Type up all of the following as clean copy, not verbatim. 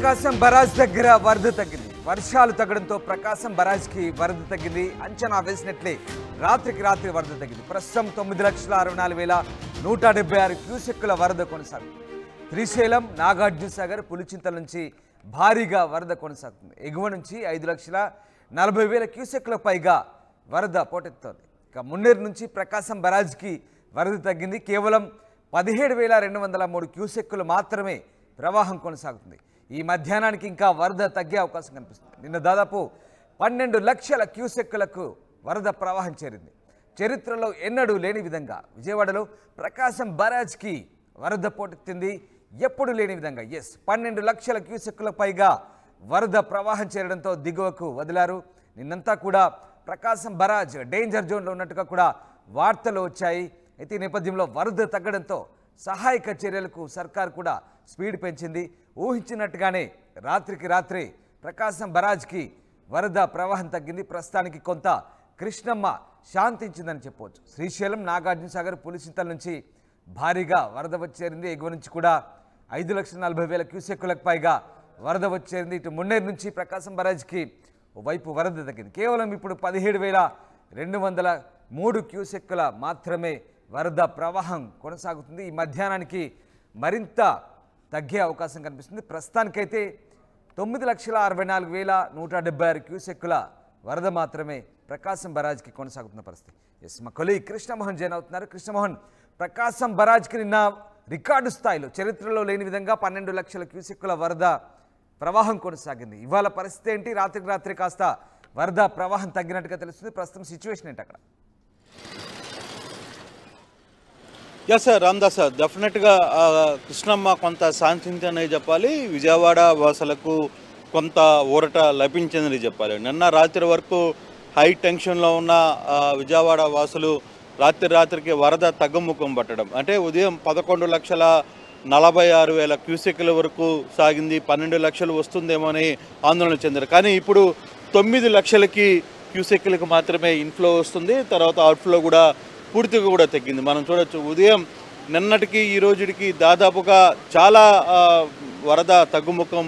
ప్రకాశం barrage దగ్గర వరద తగ్గింది. వర్షాలు తగ్గడంతో ప్రకాశం బరాజ్కి వరద తగ్గింది. అంచనా వేసినట్లే రాత్రికి రాత్రి వరద తగ్గింది. ప్రస్తుతం 9,64,176 క్యూసెక్కుల వరద కొనసాగుతుంది. త్రిశైలం, నాగార్జునసాగర్, పులిచింతల నుంచి భారీగా వరద కొనసాగుతుంది. ఎగువ నుంచి 5,40,000 క్యూసెక్కుల పైగా వరద పోటెత్తుతోంది. ఇక మున్నేరు నుంచి ప్రకాశం బరాజ్కి వరద తగ్గింది. కేవలం 17,203 క్యూసెక్కులు మాత్రమే ప్రవాహం కొనసాగుతుంది. ఈ మధ్యాహ్నానికి ఇంకా వరద తగ్గే అవకాశం కనిపిస్తుంది. నిన్న దాదాపు 12,00,000 క్యూసెక్కులకు వరద ప్రవాహం చేరింది. చరిత్రలో ఎన్నడూ లేని విధంగా విజయవాడలో ప్రకాశం బరాజ్కి వరద పోటెత్తింది. ఎప్పుడు లేని విధంగా 12,00,000 క్యూసెక్కుల పైగా వరద ప్రవాహం చేరడంతో దిగువకు వదిలారు. నిన్నంతా కూడా ప్రకాశం బరాజ్ డేంజర్ జోన్లో ఉన్నట్టుగా కూడా వార్తలు వచ్చాయి. అయితే ఈ నేపథ్యంలో వరద తగ్గడంతో సహాయక చర్యలకు సర్కార్ కూడా స్పీడ్ పెంచింది. ఊహించినట్టుగానే రాత్రికి రాత్రే ప్రకాశం బరాజ్కి వరద ప్రవాహం తగ్గింది. ప్రస్తుతానికి కొంత కృష్ణమ్మ శాంతించిందని చెప్పవచ్చు. శ్రీశైలం, నాగార్జునసాగర్, పులిచింతల నుంచి భారీగా వరద వచ్చేరింది. ఎగువ నుంచి కూడా 5,40,000 క్యూసెక్కులకు పైగా వరద వచ్చేరింది. ఇటు మున్నేరు నుంచి ప్రకాశం బరాజ్కి వైపు వరద తగ్గింది. కేవలం ఇప్పుడు 17,203 క్యూసెక్కుల మాత్రమే వరద ప్రవాహం కొనసాగుతుంది. ఈ మధ్యాహ్నానికి మరింత తగ్గే అవకాశం కనిపిస్తుంది. ప్రస్తుతానికైతే 9,64,176 క్యూసెక్కుల వరద మాత్రమే ప్రకాశం బరాజ్కి కొనసాగుతున్న పరిస్థితి. మా కొలీగ్ కృష్ణమోహన్ జాయిన్ అవుతున్నారు. కృష్ణమోహన్, ప్రకాశం బరాజ్కి నిన్న రికార్డు స్థాయిలో చరిత్రలో లేని విధంగా 12,00,000 క్యూసెక్కుల వరద ప్రవాహం కొనసాగింది. ఇవాళ పరిస్థితి ఏంటి? రాత్రికి రాత్రి కాస్త వరద ప్రవాహం తగ్గినట్టుగా తెలుస్తుంది. ప్రస్తుతం సిచ్యువేషన్ ఏంటి అక్కడ? Yes sir, Ram Das sir, డెఫినెట్గా కృష్ణమ్మ కొంత శాంతించని చెప్పాలి. విజయవాడ వాసులకు కొంత ఊరట లభించిందని చెప్పాలి. నిన్న రాత్రి వరకు హై టెన్షన్లో ఉన్న విజయవాడ వాసులు రాత్రి రాత్రికి వరద తగ్గుముఖం పట్టడం, అంటే ఉదయం 11,46,000 క్యూసెక్ల వరకు సాగింది. 12,00,000 వస్తుందేమో అని ఆందోళన చెందారు. కానీ ఇప్పుడు 9,00,000 క్యూసెక్లకు మాత్రమే ఇన్ఫ్లో వస్తుంది. తర్వాత అవుట్ఫ్లో కూడా పూర్తిగా కూడా తగ్గింది. మనం చూడవచ్చు ఉదయం నిన్నటికి ఈ రోజుకి దాదాపుగా చాలా వరద తగ్గుముఖం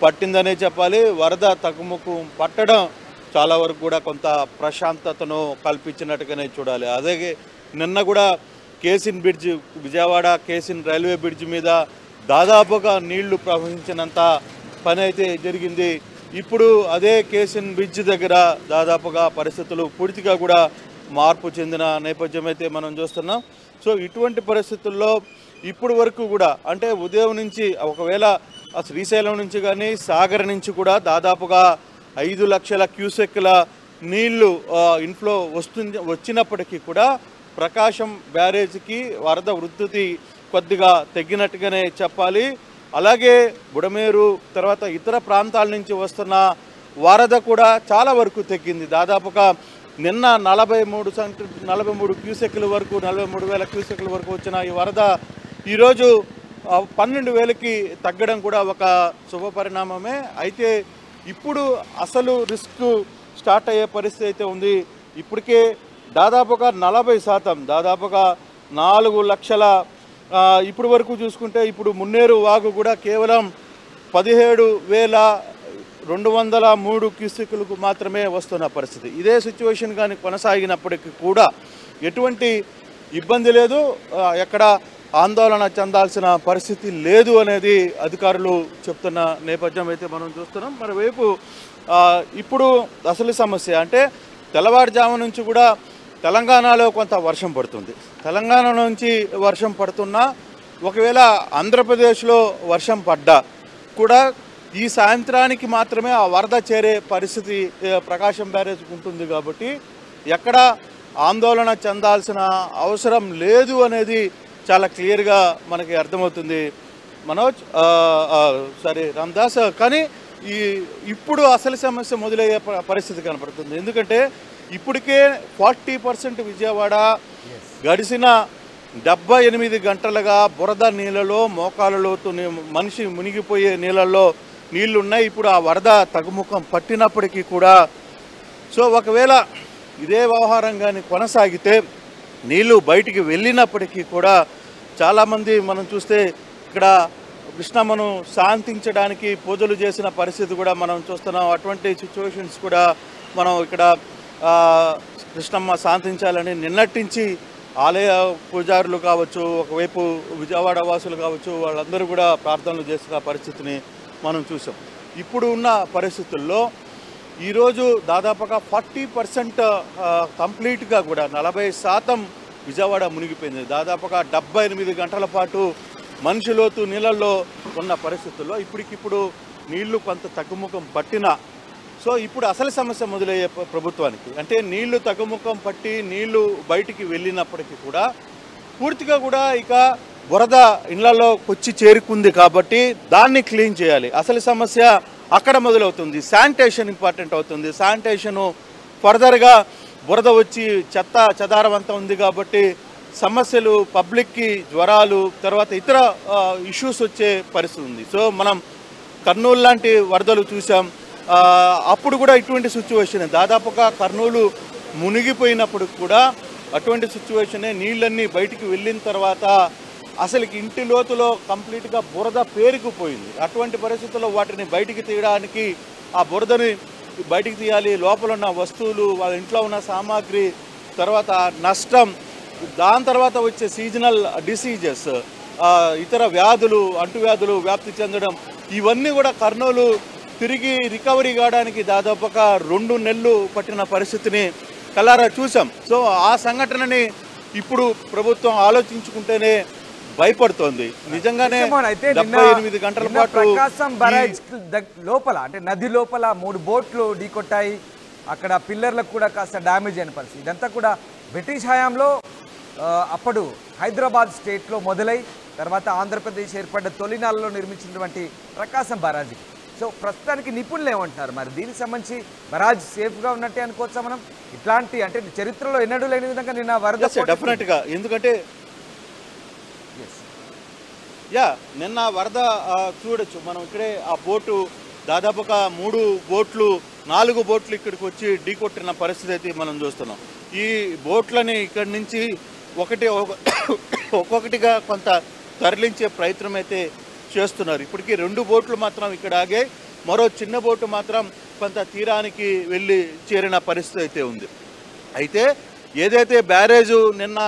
పట్టిందనే చెప్పాలి. వరద తగ్గుముఖం పట్టడం చాలా వరకు కూడా కొంత ప్రశాంతతను కల్పించినట్టుగానే చూడాలి. అలాగే నిన్న కూడా కేసిన్ బ్రిడ్జ్, విజయవాడ కేసిన్ రైల్వే బ్రిడ్జ్ మీద దాదాపుగా నీళ్లు ప్రవహించినంత పని అయితే జరిగింది. ఇప్పుడు అదే కేసిన్ బ్రిడ్జ్ దగ్గర దాదాపుగా పరిస్థితులు పూర్తిగా కూడా మార్పు చెందిన నేపథ్యం అయితే మనం చూస్తున్నాం. సో ఇటువంటి పరిస్థితుల్లో ఇప్పుడు వరకు కూడా, అంటే ఉదయం నుంచి ఒకవేళ శ్రీశైలం నుంచి కానీ సాగర్ నుంచి కూడా దాదాపుగా 5,00,000 క్యూసెక్ల నీళ్లు ఇన్ఫ్లో వచ్చినప్పటికీ కూడా ప్రకాశం బ్యారేజ్కి వరద ఉధృతి కొద్దిగా తగ్గినట్టుగానే చెప్పాలి. అలాగే బుడమేరు, తర్వాత ఇతర ప్రాంతాల నుంచి వస్తున్న వరద కూడా చాలా వరకు తగ్గింది. దాదాపుగా నిన్న 43 క్యూసెక్ల వరకు 43,000 క్యూసెక్ల వరకు వచ్చిన ఈ వరద ఈరోజు 12,000కి తగ్గడం కూడా ఒక శుభపరిణామమే. అయితే ఇప్పుడు అసలు రిస్క్ స్టార్ట్ అయ్యే పరిస్థితి అయితే ఉంది. ఇప్పటికే దాదాపుగా 40%, దాదాపుగా 4,00,000 ఇప్పుడు వరకు చూసుకుంటే, ఇప్పుడు మున్నేరు వాగు కూడా కేవలం 17,203 క్యూసెక్లకు మాత్రమే వస్తున్న పరిస్థితి. ఇదే సిచ్యువేషన్ కానీ కొనసాగినప్పటికీ కూడా ఎటువంటి ఇబ్బంది లేదు, ఎక్కడ ఆందోళన చెందాల్సిన పరిస్థితి లేదు అనేది అధికారులు చెప్తున్న నేపథ్యం అయితే మనం చూస్తున్నాం. మరోవైపు ఇప్పుడు అసలు సమస్య అంటే తెల్లవారుజాము నుంచి కూడా తెలంగాణలో కొంత వర్షం పడుతుంది. తెలంగాణ నుంచి వర్షం పడుతున్నా, ఒకవేళ ఆంధ్రప్రదేశ్లో వర్షం పడ్డా కూడా ఈ సాయంత్రానికి మాత్రమే ఆ వరద చేరే పరిస్థితి ప్రకాశం బ్యారేజ్ ఉంటుంది. కాబట్టి ఎక్కడ ఆందోళన చెందాల్సిన అవసరం లేదు అనేది చాలా క్లియర్గా మనకి అర్థమవుతుంది రామ్దాస్. కానీ ఇప్పుడు అసలు సమస్య మొదలయ్యే పరిస్థితి కనపడుతుంది. ఎందుకంటే ఇప్పటికే 40% విజయవాడ గడిచిన 78 గంటలుగా బురద నీళ్ళలో, మోకాళ్ళలోతు మనిషి మునిగిపోయే నీళ్ళల్లో నీళ్లున్నాయి. ఇప్పుడు ఆ వరద తగ్గుముఖం పట్టినప్పటికీ కూడా, సో ఒకవేళ ఇదే వ్యవహారం కానీ కొనసాగితే నీళ్లు బయటికి వెళ్ళినప్పటికీ కూడా చాలామంది మనం చూస్తే ఇక్కడ కృష్ణమ్మను శాంతించడానికి పూజలు చేసిన పరిస్థితి కూడా మనం చూస్తున్నాం. అటువంటి సిచ్యువేషన్స్ కూడా మనం ఇక్కడ కృష్ణమ్మ శాంతించాలని నిన్నటించి ఆలయ పూజారులు కావచ్చు, ఒకవైపు విజయవాడ వాసులు కావచ్చు, వాళ్ళందరూ కూడా ప్రార్థనలు చేసిన పరిస్థితిని మనం చూసాం. ఇప్పుడు ఉన్న పరిస్థితుల్లో ఈరోజు దాదాపుగా 40% కంప్లీట్గా కూడా 40% విజయవాడ మునిగిపోయింది. దాదాపుగా 78 గంటల పాటు మనిషి లోతు నీళ్ళల్లో ఉన్న పరిస్థితుల్లో ఇప్పటికిప్పుడు నీళ్లు కొంత తగ్గుముఖం పట్టినా, సో ఇప్పుడు అసలు సమస్య మొదలయ్యే ప్రభుత్వానికి అంటే నీళ్లు తగ్గుముఖం పట్టి నీళ్లు బయటికి వెళ్ళినప్పటికీ కూడా పూర్తిగా కూడా ఇక వరద ఇళ్లలోకి వచ్చి చేరుకుంది కాబట్టి దాన్ని క్లీన్ చేయాలి. అసలు సమస్య అక్కడ మొదలవుతుంది. శానిటేషన్ ఇంపార్టెంట్ అవుతుంది. శానిటేషను ఫర్దర్గా వరద వచ్చి చెత్త చెదారం అంతా ఉంది కాబట్టి సమస్యలు పబ్లిక్కి జ్వరాలు తర్వాత ఇతర ఇష్యూస్ వచ్చే పరిస్థితి ఉంది. సో మనం కర్నూలు లాంటి వరదలు చూసాం. అప్పుడు కూడా ఇటువంటి సిచ్యువేషన్ దాదాపుగా కర్నూలు మునిగిపోయినప్పుడు కూడా అటువంటి సిచ్యువేషనే. నీళ్ళన్నీ బయటికి వెళ్ళిన తర్వాత అసలు ఇంటి లోతులో కంప్లీట్గా బురద పేరుకుపోయింది. అటువంటి పరిస్థితుల్లో వాటిని బయటికి తీయడానికి, ఆ బురదని బయటికి తీయాలి, లోపల ఉన్న వస్తువులు, వాళ్ళ ఇంట్లో ఉన్న సామాగ్రి, తర్వాత నష్టం, దాని తర్వాత వచ్చే సీజనల్ డిసీజెస్, ఇతర వ్యాధులు, అంటువ్యాధులు వ్యాప్తి చెందడం, ఇవన్నీ కూడా కర్నూలు తిరిగి రికవరీ కావడానికి దాదాపుగా 2 నెలలు పట్టిన పరిస్థితిని కలరా చూసాం. సో ఆ సంఘటనని ఇప్పుడు ప్రభుత్వం ఆలోచించుకుంటేనే భయపడుతోంది. నిజంగానే 78 గంటల పాటు ప్రకాశం బరాజ్ లోపల అంటే నది లోపల 3 బోట్లు ఢీకొట్టాయి. అక్కడ పిల్లర్లకు కూడా కాస్త డ్యామేజ్ అయిన పరిస్థితి. ఇదంతా కూడా బ్రిటిష్ హయాంలో అప్పుడు హైదరాబాద్ స్టేట్లో మొదలై తర్వాత ఆంధ్రప్రదేశ్ ఏర్పడ్డ తొలినాళ్ళలో నిర్మించినటువంటి ప్రకాశం బరాజ్. సో ప్రస్తుతానికి నిపుణులు ఏమంటున్నారు మరి దీనికి సంబంధించి? బరాజ్ సేఫ్గా ఉన్నట్టే అనుకోవచ్చా మనం? ఇట్లాంటి అంటే చరిత్రలో ఎన్నడూ లేని విధంగా నిన్న వరద డెఫినెట్గా, ఎందుకంటే నిన్న వరద చూడొచ్చు మనం ఇక్కడే. ఆ బోటు దాదాపుగా 4 బోట్లు ఇక్కడికి వచ్చి ఢీకొట్టిన పరిస్థితి అయితే మనం చూస్తున్నాం. ఈ బోట్లని ఇక్కడి నుంచి ఒక్కొక్కటిగా కొంత తరలించే ప్రయత్నం అయితే చేస్తున్నారు. ఇప్పటికీ 2 బోట్లు మాత్రం ఇక్కడ ఆగే, మరో చిన్న బోటు మాత్రం కొంత తీరానికి వెళ్ళి చేరిన పరిస్థితి అయితే ఉంది. అయితే ఏదైతే బ్యారేజు నిన్న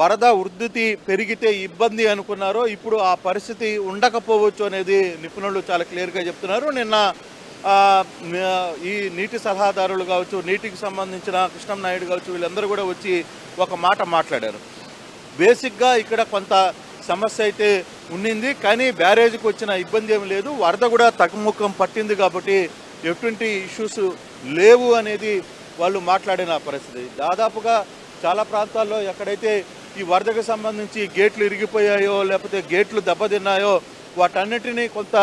వరద ఉధృతి పెరిగితే ఇబ్బంది అనుకున్నారో ఇప్పుడు ఆ పరిస్థితి ఉండకపోవచ్చు అనేది నిపుణులు చాలా క్లియర్గా చెప్తున్నారు. నిన్న ఈ నీటి సలహాదారులు కావచ్చు, నీటికి సంబంధించిన కృష్ణమ్నాయుడు కావచ్చు, వీళ్ళందరూ కూడా వచ్చి ఒక మాట మాట్లాడారు. బేసిక్గా ఇక్కడ కొంత సమస్య అయితే ఉండింది, కానీ బ్యారేజ్కి వచ్చిన ఇబ్బంది ఏమి లేదు, వరద కూడా తగ్గుముఖం పట్టింది కాబట్టి ఎటువంటి ఇష్యూస్ లేవు అనేది వాళ్ళు మాట్లాడిన పరిస్థితి. దాదాపుగా చాలా ప్రాంతాల్లో ఎక్కడైతే ఈ వరదకు సంబంధించి గేట్లు ఇరిగిపోయాయో లేకపోతే గేట్లు దెబ్బతిన్నాయో వాటన్నిటినీ కొంత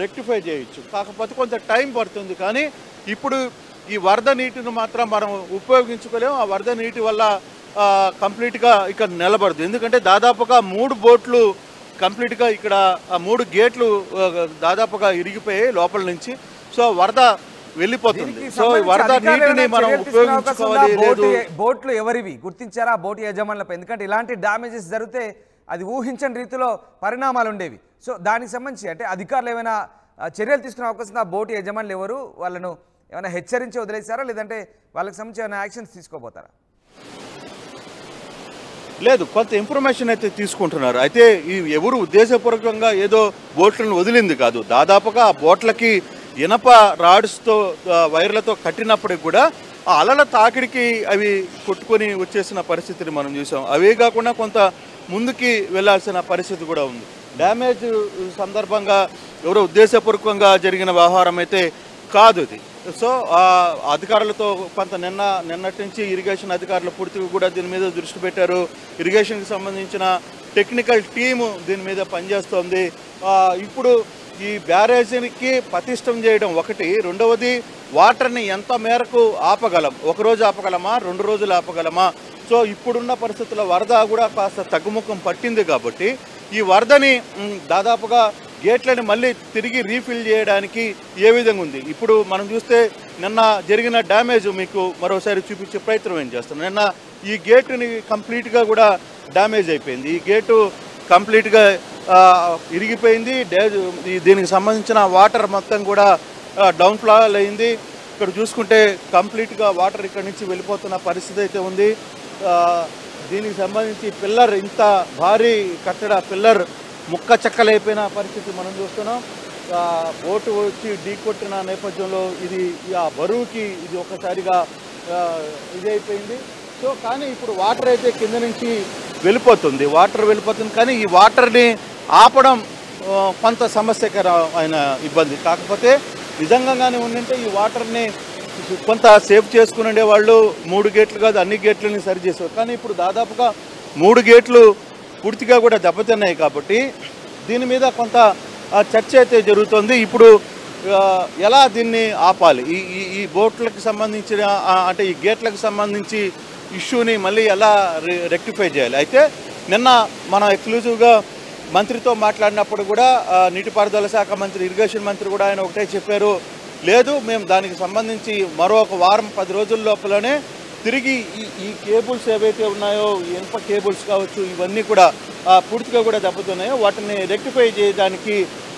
రెక్టిఫై చేయొచ్చు, కాకపోతే కొంత టైం పడుతుంది. కానీ ఇప్పుడు ఈ వరద నీటిని మాత్రం మనం ఉపయోగించుకోలేము. ఆ వరద నీటి వల్ల కంప్లీట్గా ఇక్కడ నిలబడదు, ఎందుకంటే దాదాపుగా 3 బోట్లు కంప్లీట్గా ఇక్కడ 3 గేట్లు దాదాపుగా ఇరిగిపోయాయి లోపల నుంచి. సో వరద వెళ్ళిపోతుంది. సో వరద నీటిని మనం ఉపయోగించుకోవాలి. బోట్లు ఎవరివి గుర్తించారా బోటు యజమానులపై? ఎందుకంటే ఇలాంటి డ్యామేజెస్ జరిగితే అది ఊహించని రీతిలో పరిణామాలు ఉండేవి. సో దానికి సంబంధించి అంటే అధికారులు ఏమైనా చర్యలు తీసుకునే అవకాశం? ఆ బోటు యజమానులు ఎవరు? వాళ్ళను ఏమైనా హెచ్చరించి వదిలేశారా లేదంటే వాళ్ళకి సంబంధించి ఏమైనా యాక్షన్స్ తీసుకోబోతారా? లేదు, కొంత ఇన్ఫర్మేషన్ అయితే తీసుకుంటున్నారు. అయితే ఈ ఎవరు ఉద్దేశపూర్వకంగా ఏదో బోట్లను వదిలింది కాదు. దాదాపుగా ఆ బోట్లకి ఇనప రాడ్స్తో వైర్లతో కట్టినప్పటికి కూడా ఆ అలల తాకిడికి అవి కొట్టుకొని వచ్చేసిన పరిస్థితిని మనం చూసాం. అవే కాకుండా కొంత ముందుకి వెళ్లాల్సిన పరిస్థితి కూడా ఉంది. డ్యామేజ్ సందర్భంగా ఎవరో ఉద్దేశపూర్వకంగా జరిగిన వ్యవహారం అయితే కాదు ఇది. సో అధికారులతో కొంత నిన్నటి నుంచి ఇరిగేషన్ అధికారులు పూర్తిగా కూడా దీని మీద దృష్టి పెట్టారు. ఇరిగేషన్కి సంబంధించిన టెక్నికల్ టీము దీని మీద పనిచేస్తోంది. ఇప్పుడు ఈ బ్యారేజీకి పటిష్టం చేయడం ఒకటి, రెండవది వాటర్ని ఎంత మేరకు ఆపగలం, ఒకరోజు ఆపగలమా, 2 రోజులు ఆపగలమా? సో ఇప్పుడున్న పరిస్థితుల్లో వరద కూడా కాస్త తగ్గుముఖం పట్టింది కాబట్టి ఈ వరదని దాదాపుగా గేట్లని మళ్ళీ తిరిగి రీఫిల్ చేయడానికి ఏ విధంగా ఉంది ఇప్పుడు మనం చూస్తే. నిన్న జరిగిన డ్యామేజ్ మీకు మరోసారి చూపించే ప్రయత్నం ఏం చేస్తున్నాం. నిన్న ఈ గేటుని కంప్లీట్గా కూడా డ్యామేజ్ అయిపోయింది. ఈ గేటు కంప్లీట్గా ఇరిగిపోయింది. దీనికి సంబంధించిన వాటర్ మొత్తం కూడా డౌన్ ఫ్లాల్ అయింది. ఇక్కడ చూసుకుంటే కంప్లీట్గా వాటర్ ఇక్కడ నుంచి వెళ్ళిపోతున్న పరిస్థితి అయితే ఉంది. దీనికి సంబంధించి పిల్లర్, ఇంత భారీ కట్టడ పిల్లర్ ముక్క చెక్కలైపోయిన పరిస్థితి మనం చూస్తున్నాం. బోటు వచ్చి ఢీకొట్టిన నేపథ్యంలో ఇది ఆ బరువుకి ఇది ఒక్కసారిగా ఇదైపోయింది. సో కానీ ఇప్పుడు వాటర్ అయితే కింద నుంచి వెళ్ళిపోతుంది, వాటర్ వెళ్ళిపోతుంది. కానీ ఈ వాటర్ని ఆపడం కొంత సమస్యకరమైన ఇబ్బంది. కాకపోతే నిజంగానే ఉందంటే ఈ వాటర్ని కొంత సేఫ్ చేసుకునే వాళ్ళు 3 గేట్లు కాదు అన్ని గేట్లని సరి చేశారు. కానీ ఇప్పుడు దాదాపుగా 3 గేట్లు పూర్తిగా కూడా దెబ్బతిన్నాయి కాబట్టి దీని మీద కొంత చర్చ అయితే జరుగుతుంది. ఇప్పుడు ఎలా దీన్ని ఆపాలి, ఈ ఈ బోట్లకు సంబంధించిన అంటే ఈ గేట్లకు సంబంధించి ఇష్యూని మళ్ళీ ఎలా రెక్టిఫై చేయాలి. అయితే నిన్న మనం ఎక్స్క్లూజివ్గా మంత్రితో మాట్లాడినప్పుడు కూడా నీటిపారుదల శాఖ మంత్రి, ఇరిగేషన్ మంత్రి కూడా ఆయన ఒకటే చెప్పారు, లేదు మేము దానికి సంబంధించి మరొక వారం 10 రోజుల లోపలనే తిరిగి ఈ కేబుల్స్ ఏవైతే ఉన్నాయో ఇనుప కేబుల్స్ కావచ్చు ఇవన్నీ కూడా పూర్తిగా కూడా దెబ్బతున్నాయో వాటిని రెక్టిఫై చేయడానికి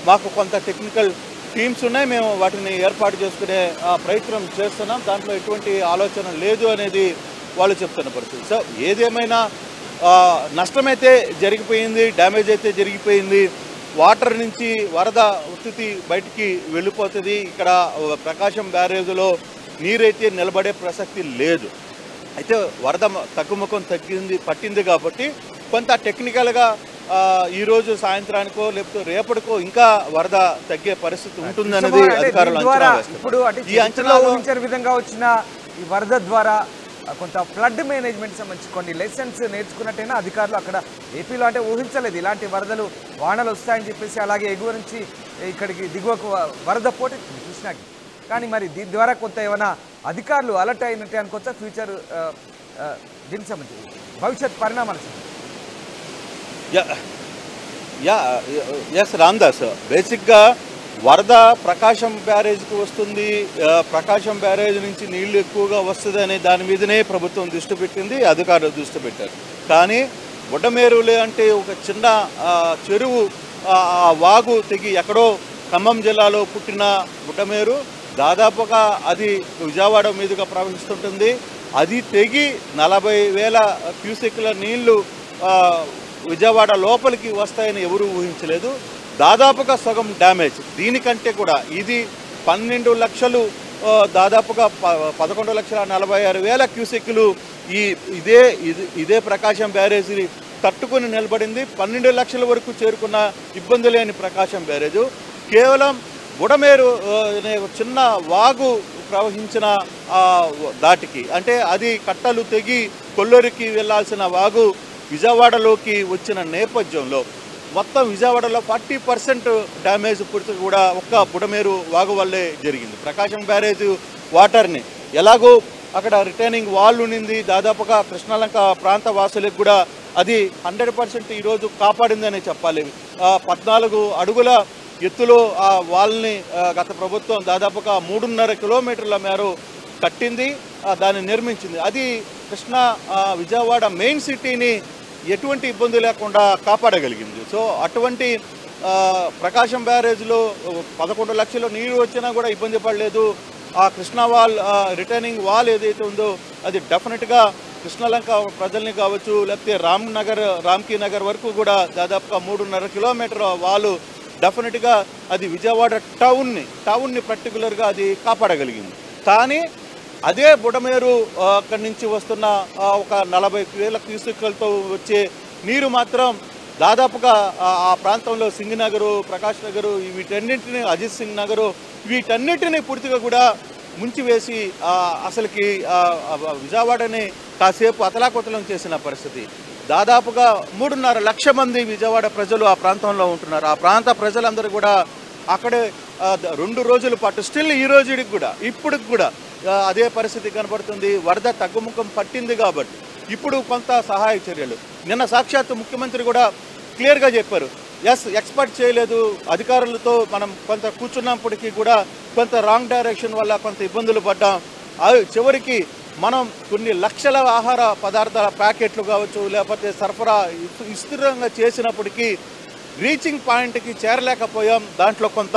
మాకు కొంత టెక్నికల్ టీమ్స్ ఉన్నాయి, మేము వాటిని ఏర్పాటు చేసుకునే ప్రయత్నం చేస్తున్నాం, దాంట్లో ఎటువంటి ఆలోచన లేదు అనేది వాళ్ళు చెప్తున్న పరిస్థితి. సో ఏదేమైనా నష్టమైతే జరిగిపోయింది, డ్యామేజ్ అయితే జరిగిపోయింది, వాటర్ నుంచి వరద ఉత్పత్తి బయటికి వెళ్ళిపోతుంది. ఇక్కడ ప్రకాశం బ్యారేజ్లో నీరైతే నిలబడే ప్రసక్తి లేదు. అయితే వరద తగ్గుముఖం పట్టింది కాబట్టి కొంత టెక్నికల్గా ఈరోజు సాయంత్రానికో లేకపోతే రేపటికో ఇంకా వరద తగ్గే పరిస్థితి ఉంటుందనేది అధికారులు అంచనా వేస్తున్నారు. ఈ అంచనా ఊహించిన విధంగా వచ్చిన ఈ వరద ద్వారా కొంత ఫ్లడ్ మేనేజ్మెంట్ సంబంధించి కొన్ని లెసన్స్ నేర్చుకున్నట్టయినా అధికారులు అక్కడ ఏపీలో అంటే ఊహించలేదు ఇలాంటి వరదలు వానలు వస్తాయని చెప్పేసి, అలాగే ఎగువ నుంచి ఇక్కడికి దిగువకు వరద పోటీ కృష్ణాకి. కానీ మరి దీని ద్వారా కొంత ఏమైనా అధికారులు అలర్ట్ అయినట్టే అనుకోవచ్చా ఫ్యూచర్ దీనికి సంబంధించి భవిష్యత్ పరిణామాలు? ఎస్ రామ్ దాస్, బేసిక్గా వరద ప్రకాశం బ్యారేజ్కి వస్తుంది, ప్రకాశం బ్యారేజ్ నుంచి నీళ్లు ఎక్కువగా వస్తుంది అనే దాని మీదనే ప్రభుత్వం దృష్టి పెట్టింది, అధికారులు దృష్టి పెట్టారు. కానీ బుడమేరులే అంటే ఒక చిన్న చెరువు, వాగు తెగి ఎక్కడో ఖమ్మం జిల్లాలో పుట్టిన బుడమేరు దాదాపుగా అది విజయవాడ మీదుగా ప్రవహిస్తుంటుంది. అది తెగి 40,000 క్యూసెక్ల నీళ్లు విజయవాడ లోపలికి వస్తాయని ఎవరూ ఊహించలేదు. దాదాపుగా సగం డ్యామేజ్. దీనికంటే కూడా ఇది 12 లక్షలు దాదాపుగా 11,46,000 క్యూసెక్లు ఇదే ప్రకాశం బ్యారేజీని తట్టుకుని నిలబడింది. 12 లక్షల వరకు చేరుకున్న ఇబ్బంది లేని ప్రకాశం బ్యారేజు కేవలం బుడమేరు అనే చిన్న వాగు ప్రవహించిన దాటికి, అంటే అది కట్టలు తెగి కొల్లూరికి వెళ్లాల్సిన వాగు విజయవాడలోకి వచ్చిన నేపథ్యంలో మొత్తం విజయవాడలో 40% డ్యామేజ్ పూర్తి కూడా ఒక్క బుడమేరు వాగు వల్లే జరిగింది. ప్రకాశం బ్యారేజ్ వాటర్ని ఎలాగో అక్కడ రిటైనింగ్ వాల్ ఉండింది, దాదాపుగా కృష్ణలంక ప్రాంత వాసులకు కూడా అది 100% ఈరోజు కాపాడిందనే చెప్పాలి. 14 అడుగుల ఎత్తులో ఆ వాల్ని గత ప్రభుత్వం దాదాపుగా 3.5 కిలోమీటర్ల మేర కట్టింది, దాన్ని నిర్మించింది. అది కృష్ణా విజయవాడ మెయిన్ సిటీని ఎటువంటి ఇబ్బంది లేకుండా కాపాడగలిగింది. సో అటువంటి ప్రకాశం బ్యారేజ్లో 11 లక్షల నీరు వచ్చినా కూడా ఇబ్బంది పడలేదు. ఆ కృష్ణా వాల్, రిటర్నింగ్ వాల్ ఏదైతే ఉందో అది డెఫినెట్గా కృష్ణలంక ప్రజల్ని కావచ్చు లేకపోతే రామ్కీ నగర్ వరకు కూడా దాదాపుగా 3.5 కిలోమీటర్ వాలు డెఫినెట్గా అది విజయవాడ టౌన్ని పర్టికులర్గా అది కాపాడగలిగింది. కానీ అదే బుడమేరు అక్కడి నుంచి వస్తున్న ఒక 40,000 క్యూసెక్లతో వచ్చే నీరు మాత్రం దాదాపుగా ఆ ప్రాంతంలో సింగనగరు, ప్రకాష్ నగరు, వీటన్నింటినీ, అజిత్ సింగ్ నగరు, వీటన్నిటినీ పూర్తిగా కూడా ముంచివేసి అసలుకి విజయవాడని కాసేపు అతలాకుతలం చేసిన పరిస్థితి. దాదాపుగా 3.5 లక్షల మంది విజయవాడ ప్రజలు ఆ ప్రాంతంలో ఉంటున్నారు. ఆ ప్రాంత ప్రజలందరూ కూడా అక్కడే 2 రోజుల పాటు స్టిల్ ఈ రోజుకి కూడా ఇప్పటికి కూడా అదే పరిస్థితి కనబడుతుంది. వరద తగ్గుముఖం పట్టింది కాబట్టి ఇప్పుడు కొంత సహాయ చర్యలు. నిన్న సాక్షాత్తు ముఖ్యమంత్రి కూడా క్లియర్గా చెప్పారు, ఎస్ ఎక్స్పర్ట్ చేయలేదు, అధికారులతో మనం కొంత కూర్చున్నప్పటికీ కూడా కొంత రాంగ్ డైరెక్షన్ వల్ల కొంత ఇబ్బందులు పడ్డాం, అవి చివరికి మనం కొన్ని లక్షల ఆహార పదార్థాల ప్యాకెట్లు కావచ్చు, లేకపోతే సరఫరా విస్తృతంగా చేసినప్పటికీ రీచింగ్ పాయింట్కి చేరలేకపోయాం. దాంట్లో కొంత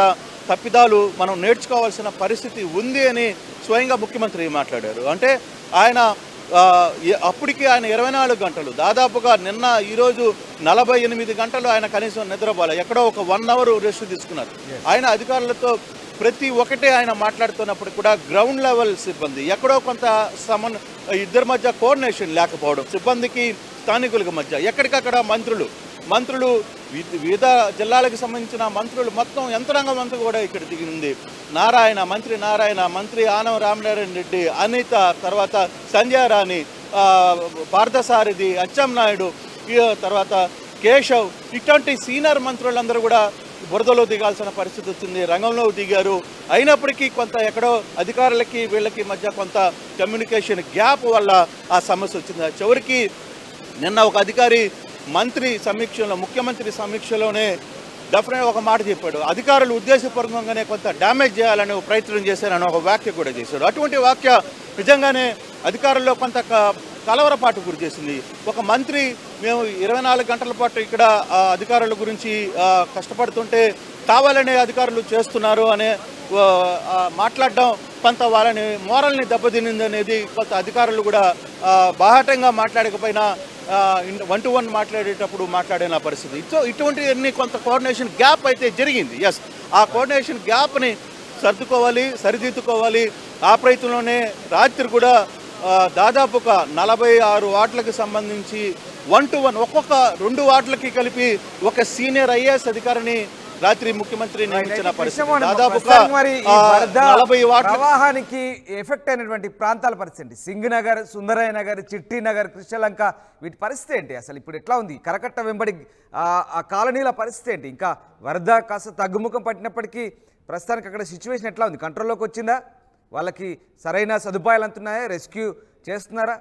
తప్పిదాలు మనం నేర్చుకోవాల్సిన పరిస్థితి ఉంది అని స్వయంగా ముఖ్యమంత్రి మాట్లాడారు. అంటే ఆయన అప్పటికి ఆయన 24 గంటలు దాదాపుగా నిన్న ఈరోజు 48 గంటలు ఆయన కనీసం నిద్రపోలే, ఎక్కడో ఒక 1 అవర్ రెస్ట్ తీసుకున్నారు. ఆయన అధికారులతో ప్రతి ఒక్కటే ఆయన మాట్లాడుతున్నప్పుడు కూడా గ్రౌండ్ లెవెల్ సిబ్బంది ఎక్కడో కొంత ఇద్దరి మధ్య కోఆర్డినేషన్ లేకపోవడం, సిబ్బందికి స్థానికులకి మధ్య ఎక్కడికక్కడ మంత్రులు వివిధ జిల్లాలకు సంబంధించిన మంత్రులు మొత్తం యంత్రాంగం అంతా కూడా ఇక్కడ దిగింది. మంత్రి ఆనం రామనారాయణ రెడ్డి, అనిత, తర్వాత సంజయ్ రాణి, పార్థసారథి, అచ్చెన్నాయుడు, తర్వాత కేశవ్, ఇటువంటి సీనియర్ మంత్రులందరూ కూడా బురదలో దిగాల్సిన పరిస్థితి వచ్చింది. రంగంలో దిగారు. అయినప్పటికీ కొంత ఎక్కడో అధికారులకి వీళ్ళకి మధ్య కొంత కమ్యూనికేషన్ గ్యాప్ వల్ల ఆ సమస్య వచ్చింది. చివరికి నిన్న ఒక అధికారి ముఖ్యమంత్రి సమీక్షలోనే డెఫినెట్ ఒక మాట చెప్పాడు, అధికారులు ఉద్దేశపూర్వకంగానే కొంత డ్యామేజ్ చేయాలని ప్రయత్నం చేశారని ఒక వ్యాఖ్య కూడా చేశాడు. అటువంటి వ్యాఖ్య నిజంగానే అధికారుల్లో కొంత కలవరపాటు గురి చేసింది. ఒక మంత్రి మేము 24 గంటల పాటు ఇక్కడ అధికారుల గురించి కష్టపడుతుంటే కావాలనే అధికారులు చేస్తున్నారు అనే మాట్లాడడం కొంత వాళ్ళని మోరల్ని దెబ్బతినింది అనేది కొంత అధికారులు కూడా బాహాటంగా మాట్లాడకపోయినా 1-to-1 మాట్లాడేటప్పుడు మాట్లాడిన పరిస్థితి. సో ఇటువంటివన్నీ కొంత కోఆర్డినేషన్ గ్యాప్ అయితే జరిగింది. ఎస్, ఆ కోఆర్డినేషన్ గ్యాప్ని సరిదిద్దుకోవాలి. ఆ ప్రయత్నంలోనే రాత్రి కూడా దాదాపుగా 46 వార్డులకు సంబంధించి 1-to-1 ఒక్కొక్క 2 వార్డులకి కలిపి ఒక సీనియర్ IAS అధికారిని రాత్రి ముఖ్యమంత్రి నియమించిన పరిస్థితి. దాదాపుగా 40 వార్డులకి ఎఫెక్ట్ అయినటువంటి ప్రాంతాల పరిస్థితి, సింగనగర్, సుందరయ్య నగర్, చిట్టి నగర్, కృష్ణలంక, వీటి పరిస్థితి ఏంటి? అసలు ఇప్పుడు ఎట్లా ఉంది కరకట్ట వెంబడి ఆ కాలనీల పరిస్థితి ఏంటి? ఇంకా వరద కాస్త తగ్గుముఖం పట్టినప్పటికీ ప్రస్తుతానికి అక్కడ సిచ్యువేషన్ ఎట్లా ఉంది? కంట్రోల్లోకి వచ్చిందా? వాళ్ళకి సరైన సదుపాయాలు అంటున్నాయా? రెస్క్యూ చేస్తున్నారా?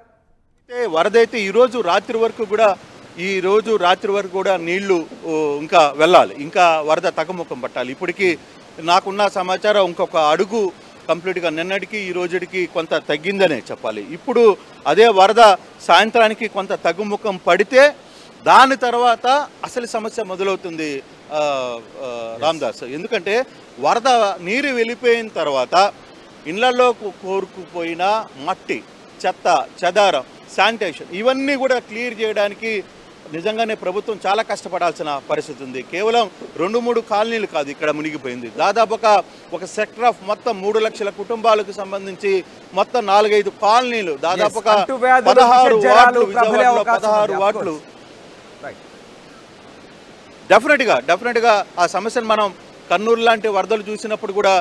అయితే వరద అయితే ఈ రోజు రాత్రి వరకు కూడా నీళ్లు ఇంకా వెళ్ళాలి, ఇంకా వరద తగ్గుముఖం పట్టాలి. ఇప్పటికీ నాకున్న సమాచారం ఇంకొక అడుగు కంప్లీట్గా నిన్నటికి ఈ రోజుకి కొంత తగ్గిందనే చెప్పాలి. ఇప్పుడు అదే వరద సాయంత్రానికి కొంత తగ్గుముఖం పడితే దాని తర్వాత అసలు సమస్య మొదలవుతుంది రామ్ దాస్. ఎందుకంటే వరద నీరు వెళ్ళిపోయిన తర్వాత ఇళ్లలో కోరుకుపోయిన మట్టి, చెత్త, చెదారం, శానిటేషన్ ఇవన్నీ కూడా క్లియర్ చేయడానికి నిజంగానే ప్రభుత్వం చాలా కష్టపడాల్సిన పరిస్థితి ఉంది. కేవలం 2-3 కాలనీలు కాదు ఇక్కడ మునిగిపోయింది, దాదాపుగా ఒక సెక్టర్ ఆఫ్ మొత్తం 3 లక్షల కుటుంబాలకు సంబంధించి మొత్తం 4-5 కాలనీలు, దాదాపుగా 16 వార్డులు, విజయవాడలో 16 వార్డులు డెఫినెట్గా ఆ సమస్యను మనం కర్నూలు లాంటి వరదలు చూసినప్పుడు కూడా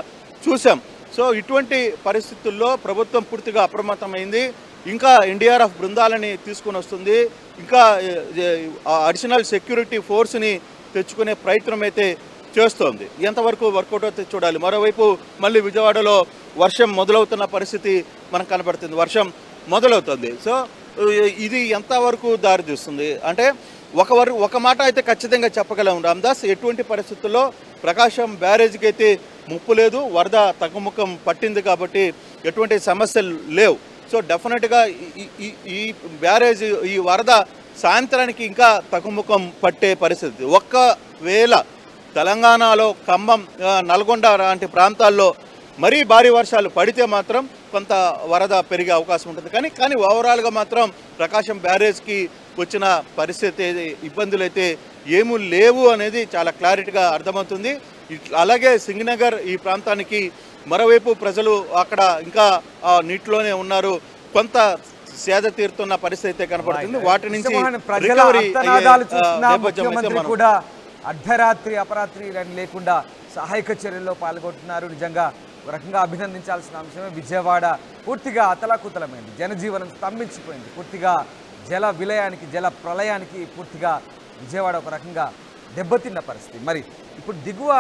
చూసాం. సో ఇటువంటి పరిస్థితుల్లో ప్రభుత్వం పూర్తిగా అప్రమత్తమైంది. ఇంకా NDRF బృందాలని తీసుకుని వస్తుంది, ఇంకా అడిషనల్ సెక్యూరిటీ ఫోర్స్ని తెచ్చుకునే ప్రయత్నం అయితే చేస్తోంది. ఎంతవరకు వర్కౌట్ అయితే చూడాలి. మరోవైపు మళ్ళీ విజయవాడలో వర్షం మొదలవుతున్న పరిస్థితి మనకు కనబడుతుంది, సో ఇది ఎంతవరకు దారి తీస్తుంది అంటే ఒక మాట అయితే ఖచ్చితంగా చెప్పగలం రామ్దాస్, ఎటువంటి పరిస్థితుల్లో ప్రకాశం బ్యారేజ్కి అయితే ముప్పు లేదు, వరద తగ్గుముఖం పట్టింది కాబట్టి ఎటువంటి సమస్యలు లేవు. సో డెఫినెట్గా ఈ బ్యారేజ్ ఈ వరద సాయంత్రానికి ఇంకా తగ్గుముఖం పట్టే పరిస్థితి. ఒకవేళ తెలంగాణలో ఖమ్మం, నల్గొండ లాంటి ప్రాంతాల్లో మరీ భారీ వర్షాలు పడితే మాత్రం కొంత వరద పెరిగే అవకాశం ఉంటుంది. కానీ ఓవరాల్గా మాత్రం ప్రకాశం బ్యారేజ్కి వచ్చిన పరిస్థితి ఇబ్బందులు అయితే ఏమీ లేవు అనేది చాలా క్లారిటీగా అర్థమవుతుంది. అలాగే సింగనగర్ ఈ ప్రాంతానికి మరోవైపు ప్రజలు అక్కడ ఇంకా నీటిలోనే ఉన్నారు, కొంత సేద తీరుతున్న పరిస్థితి కనపడుతుంది. వాటి నుంచి ముఖ్యమంత్రి కూడా అర్ధరాత్రి అపరాత్రి లేకుండా సహాయక చర్యల్లో పాల్గొంటున్నారు. నిజంగా ఒక రకంగా అభినందించాల్సిన అంశమే. విజయవాడ పూర్తిగా అతలాకుతలమైంది, జనజీవనం స్తంభించిపోయింది, పూర్తిగా జల విలయానికి, జల ప్రళయానికి పూర్తిగా విజయవాడ ఒక రకంగా దెబ్బతిన్న పరిస్థితి. మరి ఇప్పుడు దిగువ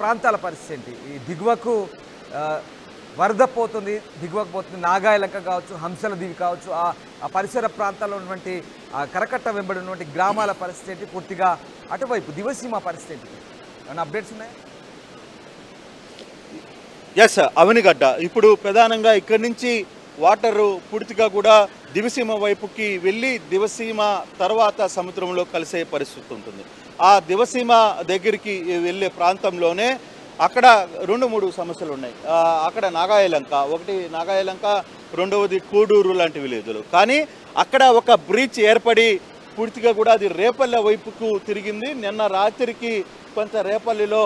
ప్రాంతాల పరిస్థితి ఏంటి? ఈ దిగువకు వరద పోతుంది, దిగువకు పోతుంది. నాగాయలంక కావచ్చు, హంసల దీవి కావచ్చు, ఆ పరిసర ప్రాంతాల్లో ఉన్నటువంటి కరకట్ట వెంబడి ఉన్నటువంటి గ్రామాల పరిస్థితి ఏంటి? పూర్తిగా అటువైపు దివసీమ పరిస్థితి ఏంటి? ఏమైనా అప్డేట్స్ ఉన్నాయి? ఎస్, అవనిగడ్డ ఇప్పుడు ప్రధానంగా ఇక్కడి నుంచి వాటరు పూర్తిగా కూడా దివసీమ వైపుకి వెళ్ళి దివసీమ తర్వాత సముద్రంలో కలిసే పరిస్థితి ఉంటుంది. ఆ దివసీమ దగ్గరికి వెళ్ళే ప్రాంతంలోనే అక్కడ రెండు మూడు సమస్యలు ఉన్నాయి. అక్కడ నాగాయలంక ఒకటి, నాగాయలంక రెండవది కోడూరు లాంటి విలేజ్లు. కానీ అక్కడ ఒక బ్రిడ్జ్ ఏర్పడి పూర్తిగా కూడా అది రేపల్లె వైపుకు తిరిగింది. నిన్న రాత్రికి కొంత రేపల్లెలో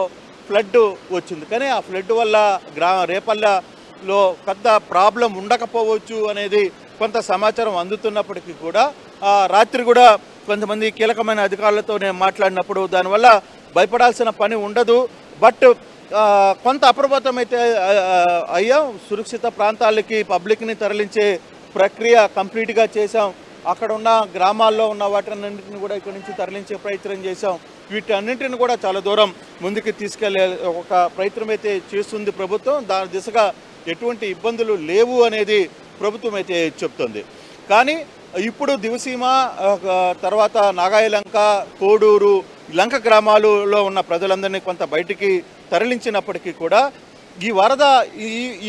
ఫ్లడ్ వచ్చింది. కానీ ఆ ఫ్లడ్ వల్ల రేపల్లెలో పెద్ద ప్రాబ్లం ఉండకపోవచ్చు అనేది కొంత సమాచారం అందుతున్నప్పటికీ కూడా రాత్రి కూడా కొంతమంది కీలకమైన అధికారులతో నేను మాట్లాడినప్పుడు దానివల్ల భయపడాల్సిన పని ఉండదు, బట్ కొంత అప్రమత్తమైతే అయ్యాం. సురక్షిత ప్రాంతాలకి పబ్లిక్ని తరలించే ప్రక్రియ కంప్లీట్గా చేశాం. అక్కడ ఉన్న గ్రామాల్లో ఉన్న వాటినన్నింటిని కూడా ఇక్కడి నుంచి తరలించే ప్రయత్నం చేశాం. వీటన్నింటిని కూడా చాలా దూరం ముందుకు తీసుకెళ్లే ఒక ప్రయత్నం అయితే చేస్తుంది ప్రభుత్వం. దాని దిశగా ఎటువంటి ఇబ్బందులు లేవు అనేది ప్రభుత్వం అయితే చెప్తుంది. కానీ ఇప్పుడు దివసీమ తర్వాత నాగాయలంక, కోడూరు, లంక గ్రామాలలో ఉన్న ప్రజలందరినీ కొంత బయటికి తరలించినప్పటికీ కూడా ఈ వరద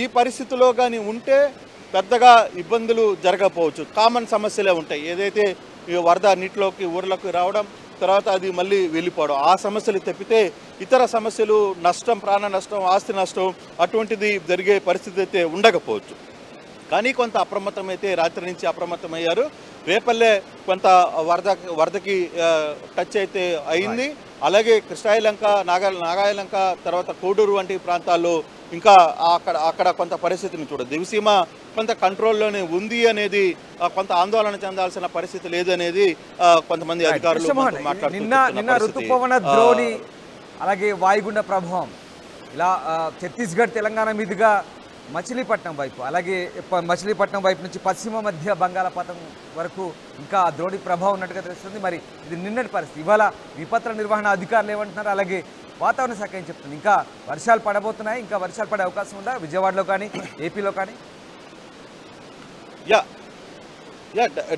ఈ పరిస్థితిలో కానీ ఉంటే పెద్దగా ఇబ్బందులు జరగకపోవచ్చు. కామన్ సమస్యలే ఉంటాయి. ఏదైతే వరద నీటిలోకి ఊర్లకు రావడం, తర్వాత అది మళ్ళీ వెళ్ళిపోవడం, ఆ సమస్యలు తప్పితే ఇతర సమస్యలు, నష్టం, ప్రాణ నష్టం, ఆస్తి నష్టం అటువంటిది జరిగే పరిస్థితి అయితే ఉండకపోవచ్చు. కానీ కొంత అప్రమత్తమైతే రాత్రి నుంచి అప్రమత్తమయ్యారు. రేపల్లె కొంత వరదకి టచ్ అయితే అయింది. అలాగే కృష్ణాయలంక, నాగాయలంక తర్వాత కోడూరు వంటి ప్రాంతాల్లో ఇంకా అక్కడ కొంత పరిస్థితిని చూడదు. దివసీమ కొంత కంట్రోల్లోనే ఉంది అనేది, కొంత ఆందోళన చెందాల్సిన పరిస్థితి లేదనేది కొంతమంది అధికారులు మాట్లాడుతున్నారు. ఋతుపవన ద్రోణి అలాగే వాయుగుండ ప్రభావం ఇలా ఛత్తీస్గఢ్, తెలంగాణ మీదుగా మచిలీపట్నం వైపు, అలాగే మచిలీపట్నం వైపు నుంచి పశ్చిమ మధ్య బంగాళాఖాతం వరకు ఇంకా ద్రోణి ప్రభావం ఉన్నట్టుగా తెలుస్తుంది. మరి ఇది నిన్నటి పరిస్థితి. ఇవాళ విపత్తుల నిర్వహణ అధికారులు ఏమంటున్నారు, అలాగే వాతావరణ శాఖ ఏం చెప్తుంది? ఇంకా వర్షాలు పడబోతున్నాయి, ఇంకా వర్షాలు పడే అవకాశం ఉందా విజయవాడలో కానీ ఏపీలో కానీ? యా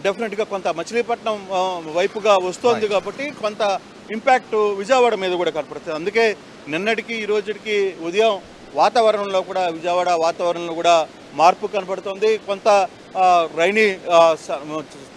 డెఫినెట్గా కొంత మచిలీపట్నం వైపుగా వస్తోంది కాబట్టి కొంత ఇంపాక్ట్ విజయవాడ మీద కూడా కనపడుతుంది. అందుకే నిన్నటికి ఈ రోజుకి ఉదయం వాతావరణంలో కూడా, విజయవాడ వాతావరణంలో కూడా మార్పు కనపడుతుంది. కొంత రైనీ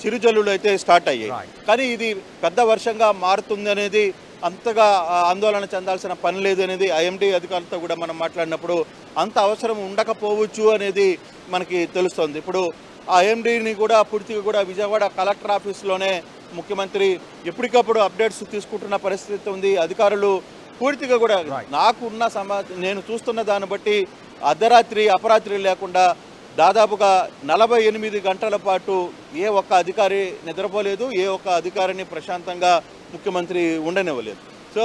చిరుజల్లులు అయితే స్టార్ట్ అయ్యాయి. కానీ ఇది పెద్ద వర్షంగా మారుతుంది అనేది అంతగా ఆందోళన చెందాల్సిన పని లేదు అనేది ఐఎండీ అధికారులతో కూడా మనం మాట్లాడినప్పుడు అంత అవసరం ఉండకపోవచ్చు అనేది మనకి తెలుస్తుంది. ఇప్పుడు ఆ ఐఎండీని కూడా పూర్తిగా కూడా విజయవాడ కలెక్టర్ ఆఫీస్లోనే ముఖ్యమంత్రి ఎప్పటికప్పుడు అప్డేట్స్ తీసుకుంటున్న పరిస్థితి ఉంది. అధికారులు పూర్తిగా కూడా నాకున్న నేను చూస్తున్న దాన్ని బట్టి అర్ధరాత్రి అపరాత్రి లేకుండా దాదాపుగా 48 గంటల పాటు ఏ ఒక్క అధికారి నిద్రపోలేదు, ఏ ఒక్క అధికారిని ప్రశాంతంగా ముఖ్యమంత్రి ఉండనివ్వలేదు. సో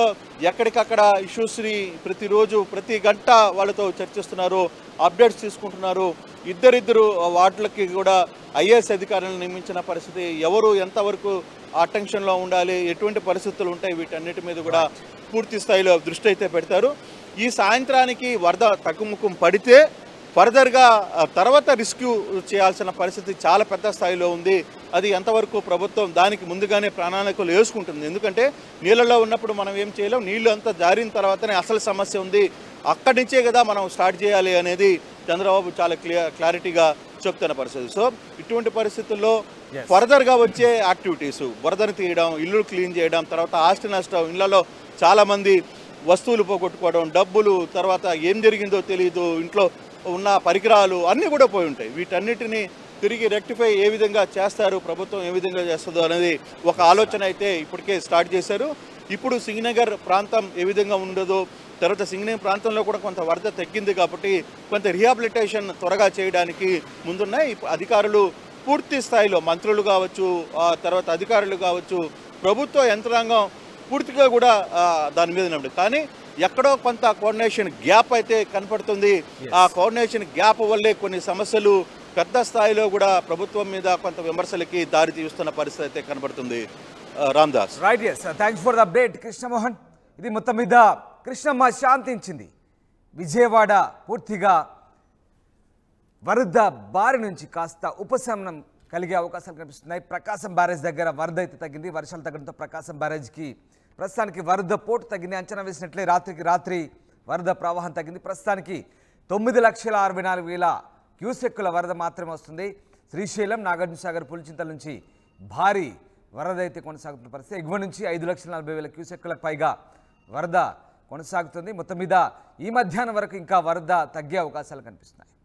ఎక్కడికక్కడ ఇష్యూస్ని ప్రతిరోజు ప్రతి గంట వాళ్ళతో చర్చిస్తున్నారు, అప్డేట్స్ తీసుకుంటున్నారు. ఇద్దరిద్దరు వాటికి కూడా ఐఏఎస్ అధికారులను నియమించిన పరిస్థితి. ఎవరు ఎంతవరకు అటెన్షన్లో ఉండాలి, ఎటువంటి పరిస్థితులు ఉంటాయి, వీటన్నిటి మీద కూడా పూర్తి స్థాయిలో దృష్టి అయితే పెడతారు. ఈ సాయంత్రానికి వరద తగ్గుముఖం పడితే ఫర్దర్గా తర్వాత రెస్క్యూ చేయాల్సిన పరిస్థితి చాలా పెద్ద స్థాయిలో ఉంది. అది ఎంతవరకు ప్రభుత్వం దానికి ముందుగానే ప్రణాళికలు వేసుకుంటుంది. ఎందుకంటే నీళ్ళలో ఉన్నప్పుడు మనం ఏం చేయలేం. నీళ్ళు అంతా జారిన తర్వాతనే అసలు సమస్య ఉంది, అక్కడి నుంచే కదా మనం స్టార్ట్ చేయాలి అనేది చంద్రబాబు చాలా క్లారిటీగా చెప్తున్న పరిస్థితి. సో ఇటువంటి పరిస్థితుల్లో ఫర్దర్గా వచ్చే యాక్టివిటీస్, వరదను తీయడం, ఇల్లు క్లీన్ చేయడం, తర్వాత ఆస్తి నష్టం, ఇళ్లలో చాలామంది వస్తువులు పోగొట్టుకోవడం, డబ్బులు, తర్వాత ఏం జరిగిందో తెలియదు, ఇంట్లో ఉన్న పరికరాలు అన్నీ కూడా పోయి ఉంటాయి. వీటన్నిటినీ తిరిగి రెక్టిఫై ఏ విధంగా చేస్తారు, ప్రభుత్వం ఏ విధంగా చేస్తుందో అనేది ఒక ఆలోచన అయితే ఇప్పటికే స్టార్ట్ చేశారు. ఇప్పుడు సింగనగర్ ప్రాంతం ఏ విధంగా ఉండదో, తర్వాత సింగనగర్ ప్రాంతంలో కూడా కొంత వరద తగ్గింది కాబట్టి కొంత రీహాబిలిటేషన్ త్వరగా చేయడానికి ముందున్నాయి అధికారులు. పూర్తి స్థాయిలో మంత్రులు కావచ్చు, తర్వాత అధికారులు కావచ్చు, ప్రభుత్వ యంత్రాంగం పూర్తిగా కూడా దాని మీద ఉన్నప్పుడు కానీ ఎక్కడో కొంత కోఆర్డినేషన్ గ్యాప్ అయితే కనపడుతుంది. ఆ కోఆర్డినేషన్ గ్యాప్ వల్లే కొన్ని సమస్యలు పెద్ద స్థాయిలో కూడా ప్రభుత్వం మీద కొంత విమర్శలకి దారి తీస్తున్న పరిస్థితి అయితే కనపడుతుంది. Ram Das, right. Yes, thanks for the update Krishnamohan. ఇది మొత్తం మీద కృష్ణమ్మ శాంతించింది. విజయవాడ పూర్తిగా వరద బారి నుంచి కాస్త ఉపశమనం కలిగే అవకాశాలు కనిపిస్తున్నాయి. ప్రకాశం బ్యారేజ్ దగ్గర వరద అయితే తగ్గింది. వర్షాలు తగ్గడంతో ప్రకాశం బ్యారేజ్కి ప్రస్తుతానికి వరద పోటు తగ్గింది. అంచనా వేసినట్లే రాత్రికి రాత్రి వరద ప్రవాహం తగ్గింది. ప్రస్తుతానికి 9,64,000 క్యూసెక్కుల వరద మాత్రమే వస్తుంది. శ్రీశైలం, నాగార్జునసాగర్, పులిచింతల నుంచి భారీ వరద అయితే కొనసాగుతున్న పరిస్థితి. ఎగువ నుంచి 5,40,000 క్యూసెక్కులకు పైగా వరద కొనసాగుతుంది. మొత్తం మీద ఈ మధ్యాహ్నం వరకు ఇంకా వరద తగ్గే అవకాశాలు కనిపిస్తున్నాయి.